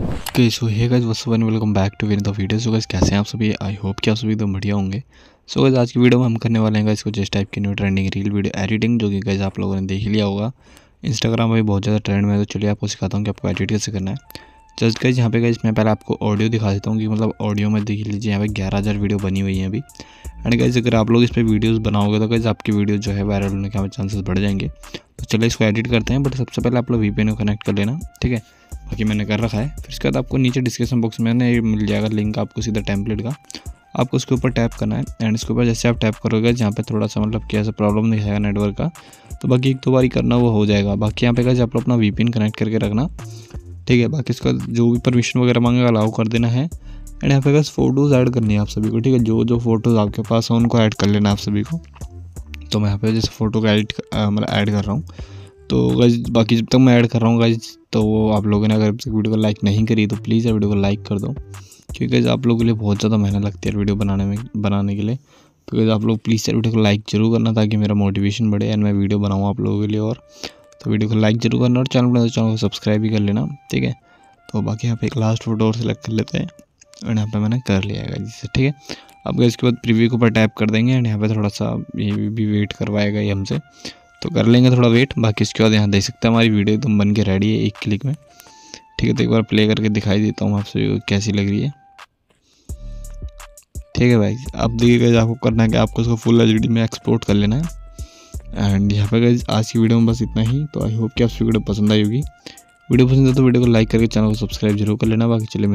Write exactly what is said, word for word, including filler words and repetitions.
Okay so hey guys what's up and welcome back to the video. So guys कैसे हैं आप सभी, I hope कि आप सभी एकदम बढ़िया होंगे। सो गाइस आज की वीडियो में हम करने वाले हैं गाइस कुछ इस टाइप की new trending reel video editing, जो कि गाइस आप लोगों ने देख लिया होगा। इंस्टाग्राम अभी बहुत ज़्यादा ट्रेंड में है, तो चलिए आपको सिखाता हूँ कि आपको एडिट कैसे करना है। जस्ट गाइस यहाँ पे गाइस मैं पहले आपको ऑडियो दिखा देता हूँ कि मतलब ऑडियो में देख लीजिए यहाँ पे ग्यारह हज़ार वीडियो बनी हुई है अभी। एंड गाइस अगर आप लोग इस पे वीडियोस बनाओगे तो गाइस आपकी वीडियो जो है वायरल होने के चांसेस बढ़ जाएंगे। तो चलिए इसको एडिट करते हैं, बट सबसे पहले आप लोग वीपीएन को कनेक्ट कर लेना, ठीक है। बाकी मैंने कर रखा है। फिर इसके बाद आपको नीचे डिस्क्रिप्शन बॉक्स में ना ये मिल जाएगा लिंक आपको सीधा टेम्पलेट का, आपको उसके ऊपर टैप करना है। एंड इसके ऊपर जैसे आप टैप करोगे जहाँ पे थोड़ा सा मतलब क्या प्रॉब्लम दिखाएगा नेटवर्क का, तो बाकी एक दो बारी करना वो हो जाएगा। बाकी यहाँ पे गाइस आप लोग अपना वीपीएन कनेक्ट करके रखना, ठीक है। बाकी इसका जो भी परमिशन वगैरह मांगेगा अलाउ कर देना है। एंड यहाँ पे गाइस फ़ोटोज़ ऐड करनी है आप सभी को, ठीक है। जो जो फोटोज़ आपके पास हैं उनको ऐड कर लेना आप सभी को। तो मैं यहाँ पे जैसे फ़ोटो का एडिट मतलब ऐड कर रहा हूँ, तो गाइस बाकी जब तक मैं ऐड कर रहा हूँ गाइस, तो आप लोगों ने अगर अब तक वीडियो को लाइक नहीं करी तो प्लीज़ वीडियो को लाइक कर दो, क्योंकि गाइस आप लोगों के लिए बहुत ज़्यादा मेहनत लगती है वीडियो बनाने में बनाने के लिए। तो गाइस आप लोग प्लीज़ वीडियो को लाइक जरूर करना, ताकि मेरा मोटिवेशन बढ़े एंड मैं वीडियो बनाऊँ आप लोगों के लिए। और तो वीडियो को लाइक जरूर करना और चैनल पर चैनल को सब्सक्राइब भी कर लेना, ठीक है। तो बाकी यहाँ पे एक लास्ट फोटो और सेलेक्ट कर लेते हैं, एंड यहाँ पे मैंने कर लिया है जिससे, ठीक है। अब गाइस इसके बाद प्रीव्यू के ऊपर टैप कर देंगे, एंड यहाँ पे थोड़ा सा ये भी वेट करवाएगा ये हमसे, तो कर लेंगे थोड़ा वेट। बाकी इसके बाद यहाँ देख सकते हैं हमारी वीडियो एकदम बन के रेडी है एक क्लिक में, ठीक है। तो एक बार प्ले करके दिखाई देता हूँ आप सभी कैसी लग रही है, ठीक है भाई। अब देखिए आपको करना है कि आपको उसको फुल एचडी में एक्सपोर्ट कर लेना है। एंड यहाँ पे गाइस आज की वीडियो में बस इतना ही। तो आई होप कि आपको वीडियो पसंद आई होगी। वीडियो पसंद आए तो वीडियो को लाइक करके चैनल को सब्सक्राइब जरूर कर लेना। बाकी चले